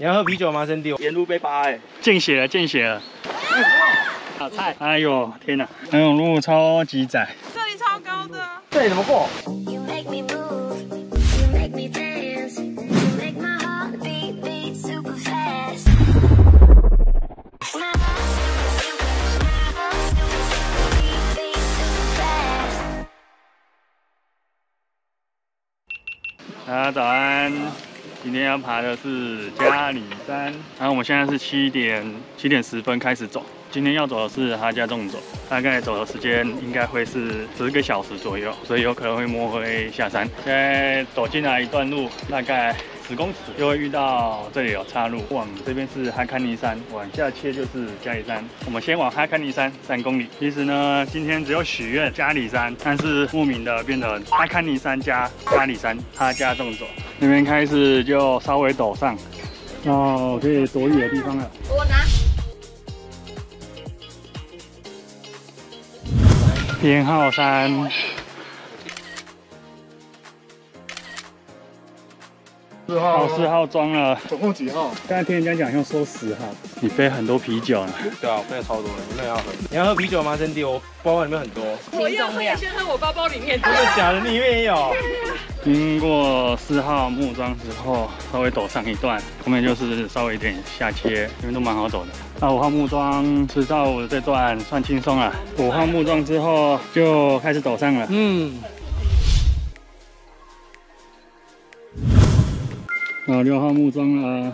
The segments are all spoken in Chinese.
你要喝啤酒吗，森弟？沿路被扒哎，见血了，见血了。好菜！哎呦，天哪，那种路超级窄，这里超高的，这里怎么过？ 大家早安，今天要爬的是嘉里山，然后我们现在是7点10分开始走，今天要走的是哈加纵走，大概走的时间应该会是10个小时左右，所以有可能会摸黑下山。现在走进来一段路，大概10公尺就会遇到这里有岔路，往这边是哈堪尼山，往下切就是嘉里山。我们先往哈堪尼山3公里。其实呢，今天只有许愿嘉里山，但是莫名的变成哈堪尼山加嘉里山，哈加纵走。那边开始就稍微陡上，哦，可以躲雨的地方了。我拿。编号3。 4号，4号装了，总共几号？刚才听人家讲要收10号。你背很多啤酒呢？对啊，我背超多的，我真的要喝。你要喝啤酒吗，森弟？我包包里面很多。我要喝，先喝我包包里面。真的假的？你里面也有？经过4号木桩之后，稍微陡上一段，后面就是稍微一点下切，因为都蛮好走的。那5号木桩4到5这段算轻松了，5号木桩之后就开始陡上了。嗯。 到6号木桩了，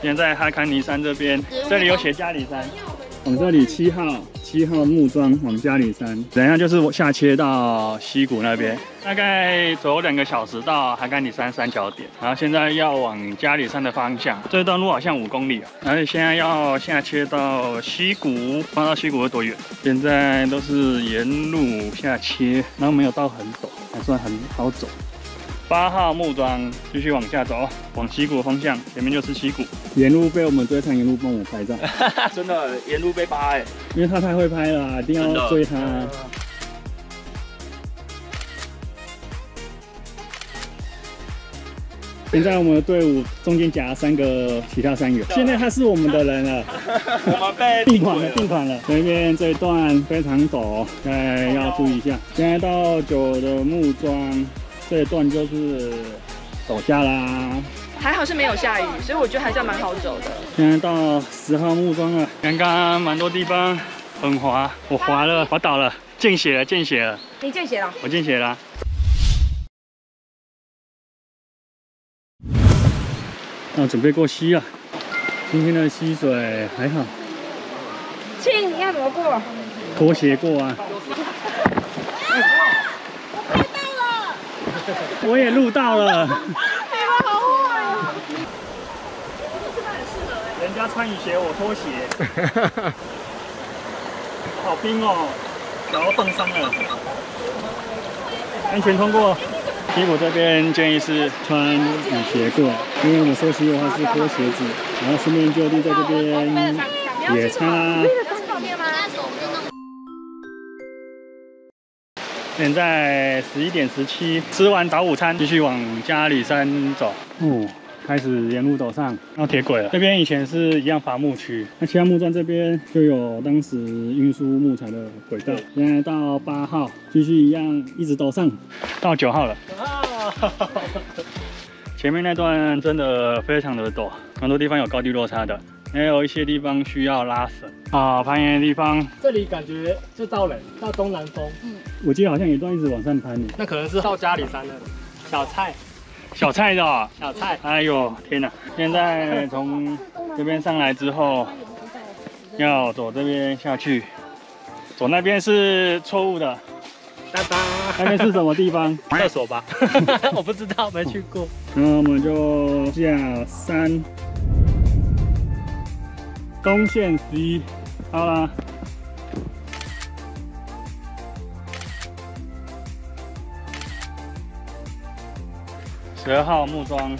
现在哈堪尼山这边，这里有写嘉里山，往这里7号木桩往嘉里山，等一下就是下切到溪谷那边，大概走2个小时到哈堪尼山3角点，然后现在要往嘉里山的方向，这段路好像5公里啊，而且现在要下切到溪谷，放到溪谷有多远？现在都是沿路下切，然后没有到很陡，还算很好走。8号木桩继续往下走，往溪谷的方向，前面就是溪谷。沿路被我们追上，沿路帮我拍照，真的沿路被扒哎，因为他太会拍了，一定要追他。现在我们的队伍中间夹3个其他3员，现在他是我们的人了，我们被定款了。前面这一段非常陡，大家要注意一下。现在到9的木桩。 这一段就是走下啦，还好是没有下雨，所以我觉得还是蛮好走的。现在到10号木桩了，刚刚蛮多地方很滑，我滑了，滑倒了，见血了，见血了。你见血了？我见血了。那准备过溪啊，今天的溪水还好。亲，你要怎么过？拖鞋过啊。 我也录到了，哎呀，好坏哦！真的很适合哎，人家穿雨鞋，我拖鞋，好冰哦，然后冻伤了，安全通过。溪谷这边建议是穿雨鞋过，因为我们收溪的话是脱鞋子，然后顺便就地在这边野餐。 现在11点17，吃完早午餐，继续往嘉里山走。嗯，开始沿路走上到铁轨了。这边以前是一样伐木区，那其他木桩这边就有当时运输木材的轨道。现在到8号，继续一样一直走上，到9号了。前面那段真的非常的陡，很多地方有高低落差的，也有一些地方需要拉绳。 啊，攀岩的地方，这里感觉就到了，到东南峰。嗯，我记得好像有一段一直往上攀的，那可能是到嘉里山的。小菜的、哦，小菜。哎呦，天哪！现在从这边上来之后，要走这边下去，走那边是错误的。拜拜。那边是什么地方？厕所吧？我不知道，没去过。然后我们就下山，东线11。 好啦，12号木桩，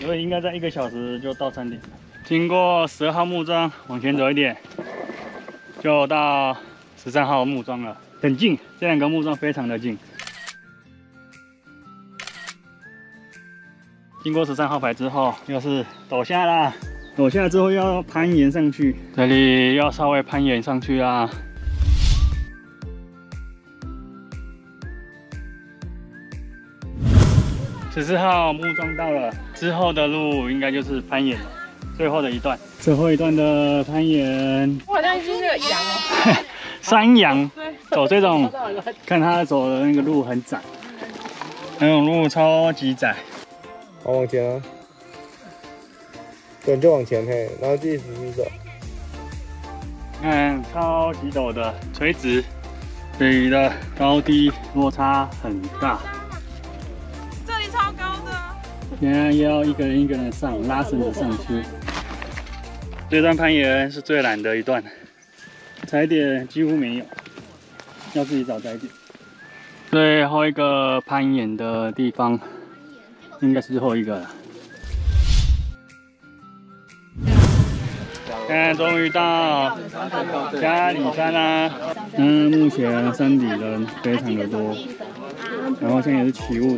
所以应该在1个小时就到山顶了。经过12号木桩往前走一点，就到13号木桩了，很近，这2个木桩非常的近。经过13号牌之后，又是陡下啦，陡下之后要攀岩上去，这里要稍微攀岩上去啦。 14号木桩到了，之后的路应该就是攀岩了，最后的一段。最后一段的攀岩，我好像是那个羊哦，山羊，走这种，看他走的那个路很窄，那种路超级窄。好，往前啊，对，就往前嘿，然后就一直走。嗯，超级陡的，垂直，所以的高低落差很大。 现在要一个人上，拉绳子上去。这段攀岩是最难的一段，踩点几乎没有，要自己找踩点。最后一个攀岩的地方，应该是最后一个了。现在终于到嘉里山啦！嗯，目前山底人非常的多，然后现在也是起雾。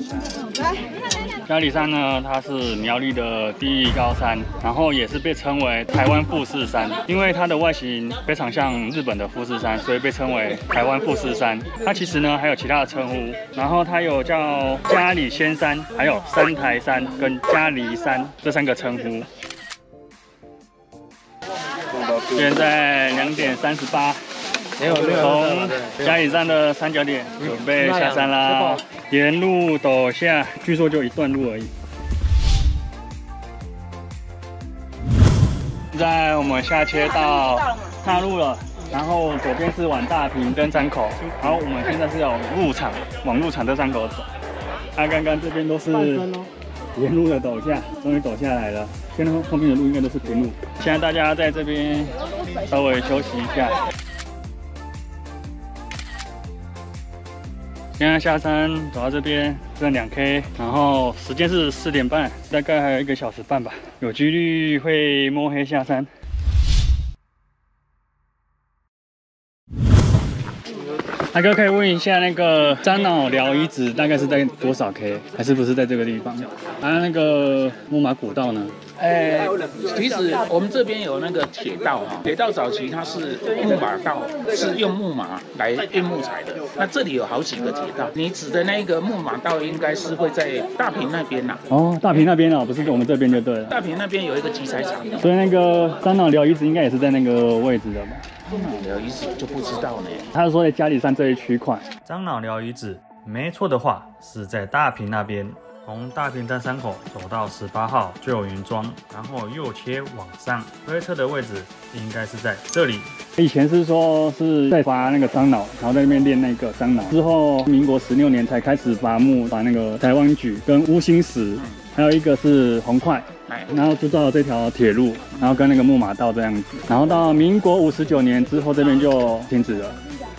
嘉里山呢，它是苗栗的第一高山，然后也是被称为台湾富士山，因为它的外形非常像日本的富士山，所以被称为台湾富士山。它其实呢还有其他的称呼，然后它有叫嘉里仙山，还有三台山跟嘉里山这3个称呼。现在2点38。 从嘉里山的3角点准备下山啦，沿路陡下，据说就一段路而已。现在我们下切到岔路了，然后左边是往大坪跟山口，然后我们现在是要往入场这3口走。那刚刚这边都是沿路的陡下，终于陡下来了。现在后面的路应该都是平路，现在大家在这边稍微休息一下。 现在下山走到这边剩2K， 然后时间是4点半，大概还有1个小时半吧，有几率会摸黑下山。大哥可以问一下那个樟脑寮遗址大概是在多少 K， 还是不是在这个地方？啊，那个木马古道呢？ 其实我们这边有那个铁道哈，铁道早期它是木马道，是用木马来运木材的。那这里有好几个铁道，你指的那个木马道应该是会在大坪那边啦。哦，大坪那边啊，不是我们这边就对了。大坪那边有一个集材厂，所以那个樟脑寮遗址应该也是在那个位置的吧？樟脑寮遗址就不知道呢。他是说在嘉里山这一区块，樟脑寮遗址没错的话是在大坪那边。 从大坪山山口走到18号旧云庄，然后右切往上，推测的位置应该是在这里。以前是说是在伐那个樟脑，然后在那边练那个樟脑。之后民国16年才开始伐木，把那个台湾榉跟乌心石，还有一个是红块，然后就造了这条铁路，然后跟那个木马道这样子。然后到民国59年之后，这边就停止了。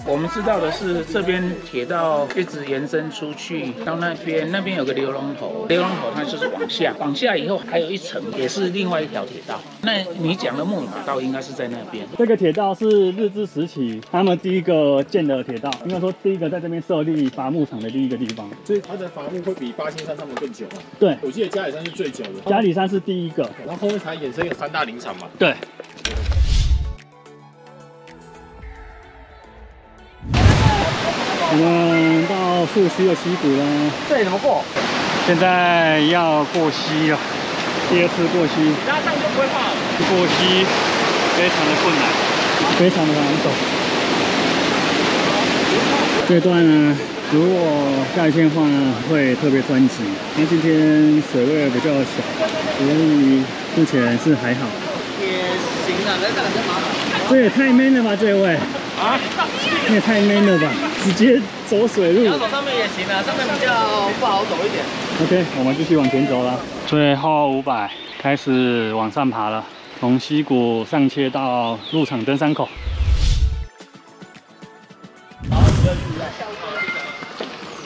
我们知道的是，这边铁道一直延伸出去到那边，那边有个流龙头，流龙头它就是往下，往下以后还有一层，也是另外一条铁道。那你讲的木马道应该是在那边。这个铁道是日治时期他们第一个建的铁道，应该说第一个在这边设立伐木场的第一个地方。所以它的伐木会比8仙山他们更久啊。对，我记得嘉里山是最久的，嘉里山是第一个，然后后面才衍生有三大林场嘛。对。 我们到富溪的溪谷了，这里怎么过？现在要过溪了，第2次过溪。拉上就不会怕了。过溪非常的困难，非常的难走。这段呢，如果下雨天的话呢，会特别湍急。因为今天水位比较小，所以目前是还好。也行啊，那这两个麻烦。这也太 man 了吧，这位。 啊，你也太 man 了吧！直接走水路，要走上面也行啊，上面比较不好走一点。OK， 我们继续往前走了。最后500，开始往上爬了，从溪谷上切到入场登山口。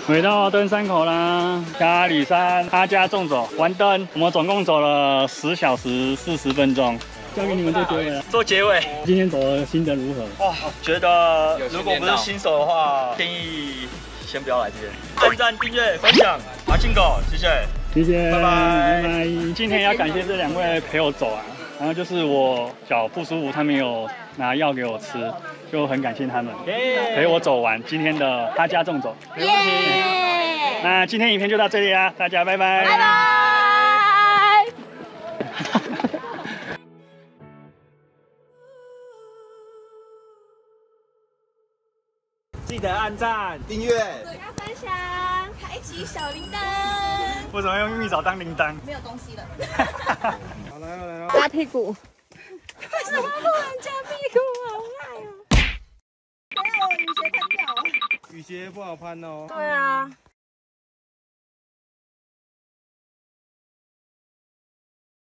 回到登山口啦，阿里山阿家纵走完登，我们总共走了10小时40分钟。 交给你们做结尾了，做结尾。今天走的心得如何？哇，觉得如果不是新手的话，建议先不要来这边。按赞、订阅、分享，马进狗，谢谢，谢谢，拜拜，拜拜。今天要感谢这两位陪我走啊，然后就是我脚不舒服，他们有拿药给我吃，就很感谢他们陪我走完今天的阿家纵走。没问题。那今天影片就到这里啦，大家拜拜。拜拜。记得按赞、订阅，要分享，开启小铃铛。为什么用蜜枣当铃铛？没有东西了。好来了，来了。拉屁股。为什么不能加屁股？好赖哦。还有雨鞋看不了。雨鞋不好攀哦。对啊。